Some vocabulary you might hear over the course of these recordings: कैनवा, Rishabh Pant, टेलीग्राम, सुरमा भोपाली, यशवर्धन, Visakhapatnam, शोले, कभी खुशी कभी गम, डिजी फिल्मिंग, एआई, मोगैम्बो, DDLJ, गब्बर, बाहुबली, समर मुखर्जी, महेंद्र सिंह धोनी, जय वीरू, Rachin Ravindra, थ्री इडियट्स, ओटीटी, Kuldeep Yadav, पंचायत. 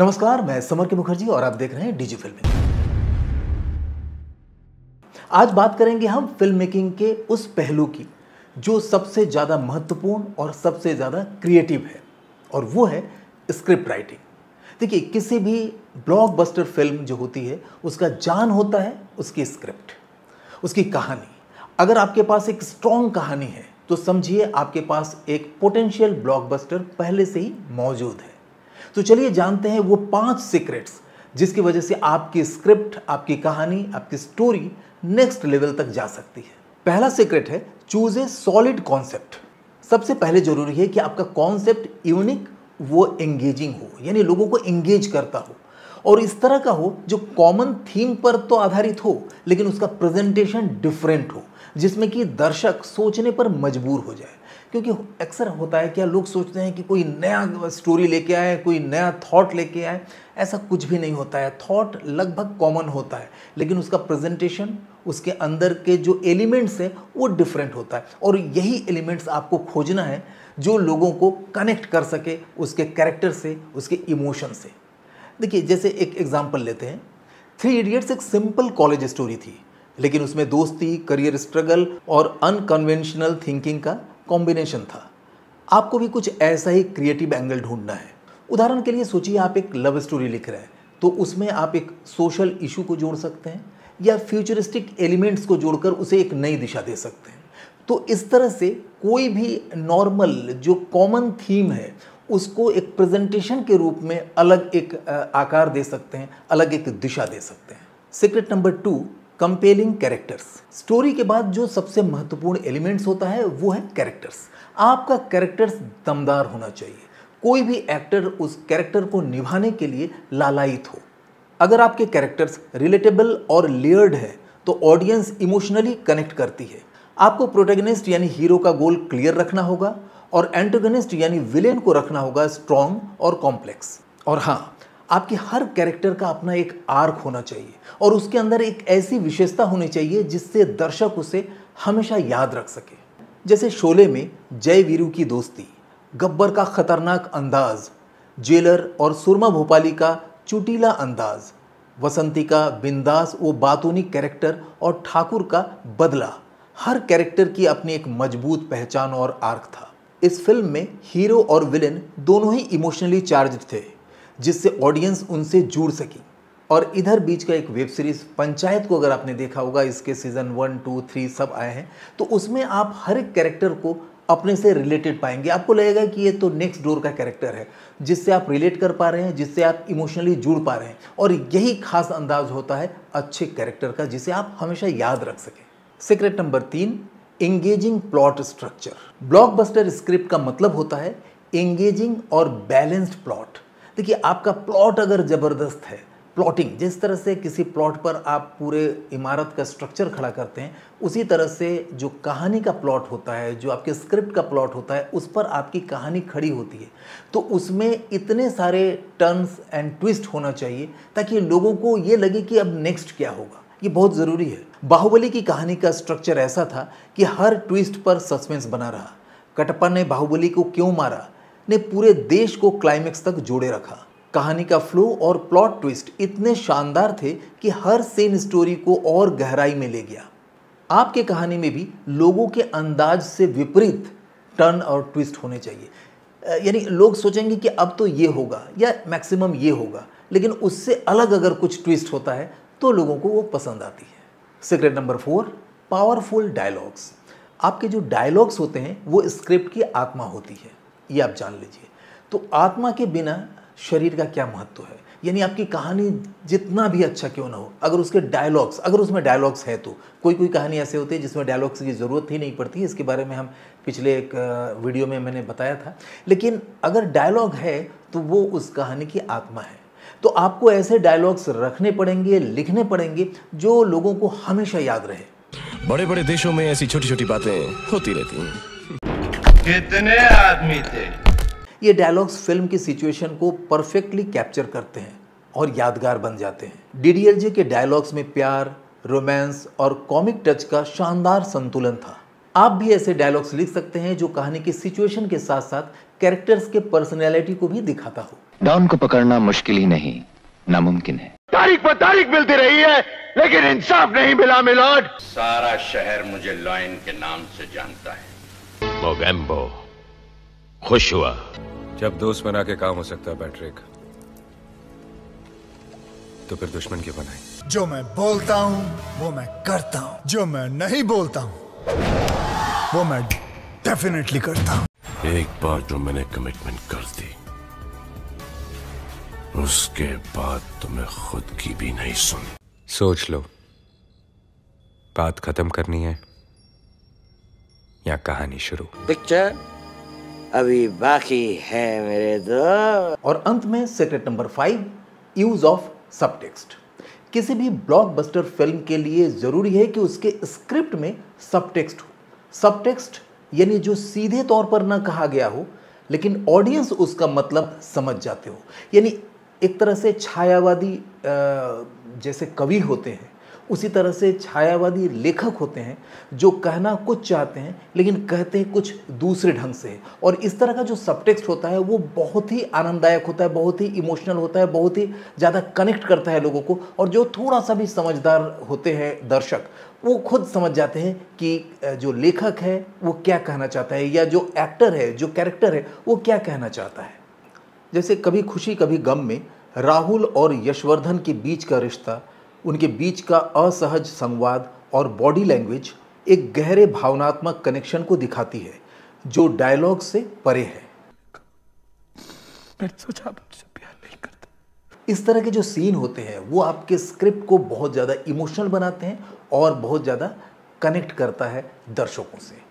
नमस्कार, मैं समर मुखर्जी और आप देख रहे हैं डिजी फिल्मिंग। आज बात करेंगे हम फिल्म मेकिंग के उस पहलू की जो सबसे ज़्यादा महत्वपूर्ण और सबसे ज़्यादा क्रिएटिव है, और वो है स्क्रिप्ट राइटिंग। देखिए, किसी भी ब्लॉकबस्टर फिल्म जो होती है उसका जान होता है उसकी स्क्रिप्ट, उसकी कहानी। अगर आपके पास एक स्ट्रॉन्ग कहानी है तो समझिए आपके पास एक पोटेंशियल ब्लॉकबस्टर पहले से ही मौजूद है। तो चलिए जानते हैं वो 5 सीक्रेट्स जिसकी वजह से आपकी स्क्रिप्ट, आपकी कहानी, आपकी स्टोरी नेक्स्ट लेवल तक जा सकती है। पहला सीक्रेट है चूज ए सॉलिड कॉन्सेप्ट। सबसे पहले जरूरी है कि आपका कॉन्सेप्ट यूनिक, वो एंगेजिंग हो, यानी लोगों को एंगेज करता हो, और इस तरह का हो जो कॉमन थीम पर तो आधारित हो लेकिन उसका प्रेजेंटेशन डिफरेंट हो, जिसमें कि दर्शक सोचने पर मजबूर हो जाए। क्योंकि अक्सर होता है क्या, लोग सोचते हैं कि कोई नया स्टोरी लेके आए, कोई नया थॉट लेके आए। ऐसा कुछ भी नहीं होता है। थॉट लगभग कॉमन होता है लेकिन उसका प्रेजेंटेशन, उसके अंदर के जो एलिमेंट्स हैं वो डिफरेंट होता है, और यही एलिमेंट्स आपको खोजना है जो लोगों को कनेक्ट कर सके उसके कैरेक्टर से, उसके इमोशन से। देखिए, जैसे एक एग्जाम्पल लेते हैं, थ्री इडियट्स एक सिंपल कॉलेज स्टोरी थी लेकिन उसमें दोस्ती, करियर स्ट्रगल और अनकन्वेंशनल थिंकिंग का कॉम्बिनेशन था। आपको भी कुछ ऐसा ही क्रिएटिव एंगल ढूंढना है। उदाहरण के लिए सोचिए, आप एक लव स्टोरी लिख रहे हैं तो उसमें आप एक सोशल इशू को जोड़ सकते हैं या फ्यूचरिस्टिक एलिमेंट्स को जोड़कर उसे एक नई दिशा दे सकते हैं। तो इस तरह से कोई भी नॉर्मल जो कॉमन थीम है उसको एक प्रेजेंटेशन के रूप में अलग एक आकार दे सकते हैं, अलग एक दिशा दे सकते हैं। Secret number 2, compelling characters. Story के बाद जो सबसे महत्वपूर्ण एलिमेंट्स होता है वो है कैरेक्टर्स। आपका कैरेक्टर्स दमदार होना चाहिए। कोई भी एक्टर उस कैरेक्टर को निभाने के लिए लालायित हो। अगर आपके कैरेक्टर्स रिलेटेबल और लेयर्ड है तो ऑडियंस इमोशनली कनेक्ट करती है। आपको प्रोटैगनिस्ट यानी हीरो का गोल क्लियर रखना होगा और एंटागनिस्ट यानी विलेन को रखना होगा स्ट्रॉन्ग और कॉम्प्लेक्स। और हाँ, आपकी हर कैरेक्टर का अपना एक आर्क होना चाहिए और उसके अंदर एक ऐसी विशेषता होनी चाहिए जिससे दर्शक उसे हमेशा याद रख सके। जैसे शोले में जय वीरू की दोस्ती, गब्बर का खतरनाक अंदाज, जेलर और सुरमा भोपाली का चुटीला अंदाज, वसंती का बिंदास वो बातूनी कैरेक्टर और ठाकुर का बदला। हर कैरेक्टर की अपनी एक मजबूत पहचान और आर्क था। इस फिल्म में हीरो और विलेन दोनों ही इमोशनली चार्ज्ड थे जिससे ऑडियंस उनसे जुड़ सकी। और इधर बीच का एक वेब सीरीज़ पंचायत को अगर आपने देखा होगा, इसके सीज़न 1, 2, 3 सब आए हैं, तो उसमें आप हर एक कैरेक्टर को अपने से रिलेटेड पाएंगे। आपको लगेगा कि ये तो नेक्स्ट डोर का कैरेक्टर है, जिससे आप रिलेट कर पा रहे हैं, जिससे आप इमोशनली जुड़ पा रहे हैं। और यही खास अंदाज होता है अच्छे कैरेक्टर का, जिसे आप हमेशा याद रख सकें। Secret number 3, engaging plot structure. Blockbuster script का मतलब होता है एंगेजिंग और बैलेंस्ड प्लॉट। देखिए, आपका प्लॉट अगर ज़बरदस्त है, प्लॉटिंग, जिस तरह से किसी प्लॉट पर आप पूरे इमारत का स्ट्रक्चर खड़ा करते हैं, उसी तरह से जो कहानी का प्लॉट होता है, जो आपके स्क्रिप्ट का प्लॉट होता है, उस पर आपकी कहानी खड़ी होती है। तो उसमें इतने सारे टर्न्स एंड ट्विस्ट होना चाहिए ताकि लोगों को ये लगे कि अब नेक्स्ट क्या होगा। ये बहुत ज़रूरी है। बाहुबली की कहानी का स्ट्रक्चर ऐसा था कि हर ट्विस्ट पर सस्पेंस बना रहा। कटप्पा ने बाहुबली को क्यों मारा ने पूरे देश को क्लाइमेक्स तक जोड़े रखा। कहानी का फ्लो और प्लॉट ट्विस्ट इतने शानदार थे कि हर सीन स्टोरी को और गहराई में ले गया। आपके कहानी में भी लोगों के अंदाज से विपरीत टर्न और ट्विस्ट होने चाहिए। यानी लोग सोचेंगे कि अब तो ये होगा या मैक्सिमम ये होगा, लेकिन उससे अलग अगर कुछ ट्विस्ट होता है तो लोगों को वो पसंद आती है। Secret number 4, powerful dialogues. आपके जो डायलॉग्स होते हैं वो स्क्रिप्ट की आत्मा होती है, ये आप जान लीजिए। तो आत्मा के बिना शरीर का क्या महत्व है, यानी आपकी कहानी जितना भी अच्छा क्यों ना हो, अगर उसके डायलॉग्स, अगर उसमें डायलॉग्स है तो। कोई कहानी ऐसे होती है जिसमें डायलॉग्स की ज़रूरत ही नहीं पड़ती। इसके बारे में हम पिछले एक वीडियो में मैंने बताया था। लेकिन अगर डायलॉग है तो वो उस कहानी की आत्मा है। तो आपको ऐसे डायलॉग्स रखने पड़ेंगे, लिखने पड़ेंगे जो लोगों को हमेशा याद रहे। बड़े बड़े देशों में ऐसी छोटी छोटी बातें होती रहती हैं। कितने आदमी थे। ये डायलॉग्स फिल्म की सिचुएशन को परफेक्टली कैप्चर करते हैं और यादगार बन जाते हैं। डीडीएलजे के डायलॉग्स में प्यार, रोमांस और कॉमिक टच का शानदार संतुलन था। आप भी ऐसे डायलॉग्स लिख सकते हैं जो कहानी की सिचुएशन के साथ साथ कैरेक्टर्स के पर्सनैलिटी को भी दिखाता हो। डॉन को पकड़ना मुश्किल ही नहीं नामुमकिन है। तारीख पर तारीख मिलती रही है लेकिन इंसाफ नहीं मिला मिलोड। सारा शहर मुझे लॉयन के नाम से जानता है। मोगैम्बो खुश हुआ जब दोस्त बना के काम हो सकता है पैट्रिक, तो फिर दुश्मन क्यों बनाए। जो मैं बोलता हूँ वो मैं करता हूँ, जो मैं नहीं बोलता हूँ वो मैं डेफिनेटली करता हूँ। एक बार जो मैंने कमिटमेंट कर दी उसके बाद तुम्हें खुद की भी नहीं सुनी। सोच लो, बात खत्म करनी है या कहानी शुरू। पिक्चर अभी बाकी है मेरे दोस्त। और अंत में secret number 5 use of subtext. किसी भी ब्लॉकबस्टर फिल्म के लिए जरूरी है कि उसके स्क्रिप्ट में सबटेक्स्ट हो। सबटेक्स्ट यानी जो सीधे तौर पर ना कहा गया हो लेकिन ऑडियंस उसका मतलब समझ जाते हो। यानी एक तरह से छायावादी जैसे कवि होते हैं उसी तरह से छायावादी लेखक होते हैं जो कहना कुछ चाहते हैं लेकिन कहते कुछ दूसरे ढंग से। और इस तरह का जो सबटेक्स्ट होता है वो बहुत ही आनंददायक होता है, बहुत ही इमोशनल होता है, बहुत ही ज़्यादा कनेक्ट करता है लोगों को। और जो थोड़ा सा भी समझदार होते हैं दर्शक वो खुद समझ जाते हैं कि जो लेखक है वो क्या कहना चाहता है या जो एक्टर है, जो कैरेक्टर है वो क्या कहना चाहता है। जैसे कभी खुशी कभी गम में राहुल और यशवर्धन के बीच का रिश्ता, उनके बीच का असहज संवाद और बॉडी लैंग्वेज एक गहरे भावनात्मक कनेक्शन को दिखाती है जो डायलॉग से परे है। मैंने सोचा मुझसे प्यार नहीं करता। इस तरह के जो सीन होते हैं वो आपके स्क्रिप्ट को बहुत ज़्यादा इमोशनल बनाते हैं और बहुत ज़्यादा कनेक्ट करता है दर्शकों से।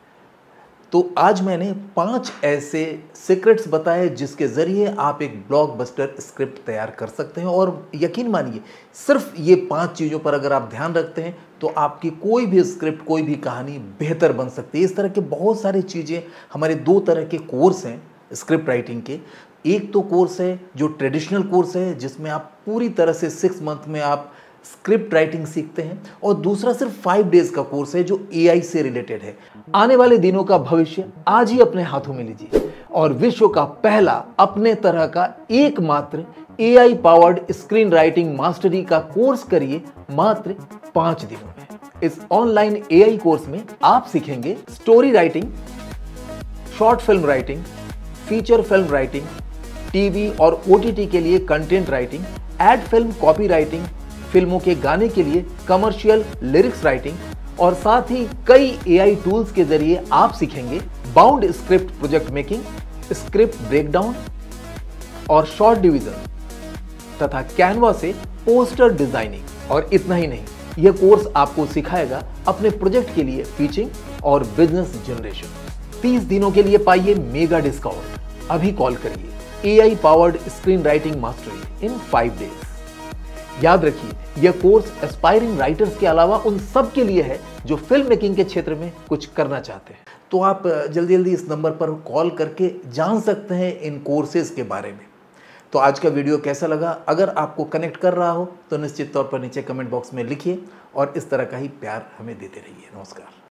तो आज मैंने 5 ऐसे सीक्रेट्स बताए जिसके ज़रिए आप एक ब्लॉकबस्टर स्क्रिप्ट तैयार कर सकते हैं। और यकीन मानिए सिर्फ ये 5 चीज़ों पर अगर आप ध्यान रखते हैं तो आपकी कोई भी स्क्रिप्ट, कोई भी कहानी बेहतर बन सकती है। इस तरह के बहुत सारी चीज़ें, हमारे 2 तरह के कोर्स हैं स्क्रिप्ट राइटिंग के। एक तो कोर्स है जो ट्रेडिशनल कोर्स है जिसमें आप पूरी तरह से 6 मंथ में आप स्क्रिप्ट राइटिंग सीखते हैं, और दूसरा सिर्फ 5 डेज का कोर्स है जो एआई से रिलेटेड है। आने वाले दिनों का भविष्य आज ही अपने हाथों में लीजिए और विश्व का पहला अपने तरह का एकमात्र एआई powered screen writing mastery का कोर्स करिए मात्र 5 दिनों में। इस ऑनलाइन एआई कोर्स में आप सीखेंगे story writing, short film writing, feature film writing, TV और ओटीटी के लिए content writing, ad film copy writing, फिल्मों के गाने के लिए कमर्शियल लिरिक्स राइटिंग, और साथ ही कई एआई टूल्स के जरिए आप सीखेंगे bound script project making, script breakdown और शॉर्ट डिवीजन, तथा कैनवा से पोस्टर डिजाइनिंग। और इतना ही नहीं, यह कोर्स आपको सिखाएगा अपने प्रोजेक्ट के लिए पिचिंग और बिजनेस जनरेशन। 30 दिनों के लिए पाइए मेगा डिस्काउंट। अभी कॉल करिए एआई powered screen writing mastery in 5 days. याद रखिए यह कोर्स एस्पायरिंग राइटर्स के अलावा उन सब के लिए है जो फिल्म मेकिंग के क्षेत्र में कुछ करना चाहते हैं। तो आप जल्दी जल्दी इस नंबर पर कॉल करके जान सकते हैं इन कोर्सेज के बारे में। तो आज का वीडियो कैसा लगा? अगर आपको कनेक्ट कर रहा हो तो निश्चित तौर पर नीचे कमेंट बॉक्स में लिखिए और इस तरह का ही प्यार हमें देते रहिए। नमस्कार।